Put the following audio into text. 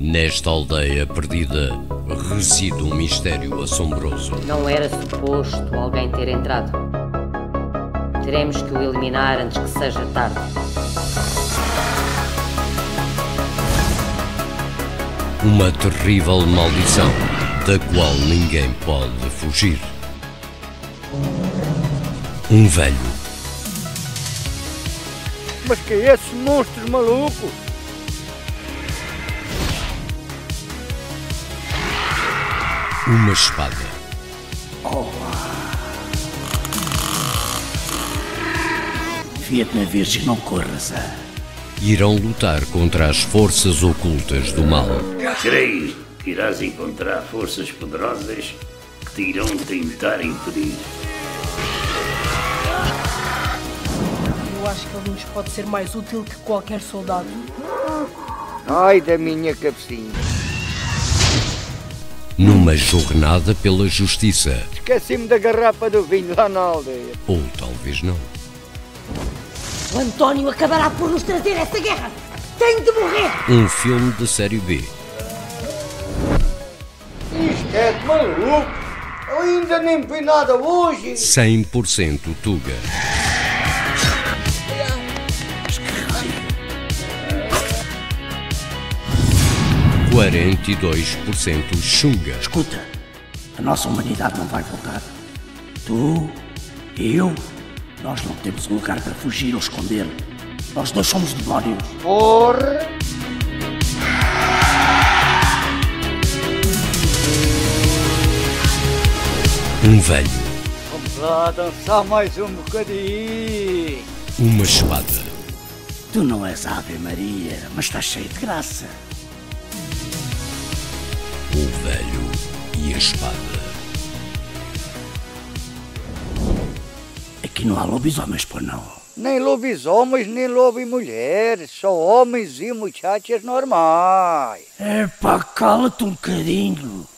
Nesta aldeia perdida, reside um mistério assombroso. Não era suposto alguém ter entrado. Teremos que o eliminar antes que seja tarde. Uma terrível maldição, da qual ninguém pode fugir. Um velho. Mas que é esses monstros malucos? Uma espada. Devia-te na virgem, não corras. Irão lutar contra as forças ocultas do mal. Creio que irás encontrar forças poderosas que te irão tentar impedir. Eu acho que ele nos pode ser mais útil que qualquer soldado. Ai da minha cabecinha. Numa jornada pela justiça. Esqueci-me da garrafa do vinho lá na aldeia. Ou talvez não. O António acabará por nos trazer essa guerra. Tem de morrer. Um filme de série B. Isto é de maluco. Eu ainda nem vi nada hoje. 100% Tuga. É. 42% Xunga. Escuta, a nossa humanidade não vai voltar. Tu, eu... Nós não temos um lugar para fugir ou esconder. Nós dois somos demónios. Porra! Um velho. Vamos lá dançar mais um bocadinho. Uma espada. Tu não és a Ave Maria, mas estás cheio de graça. O velho e a espada. Aqui não há lobisomens, pois não? Nem lobisomens, nem lobo e mulheres. Só homens e muchachas normais. Epá, cala-te um bocadinho.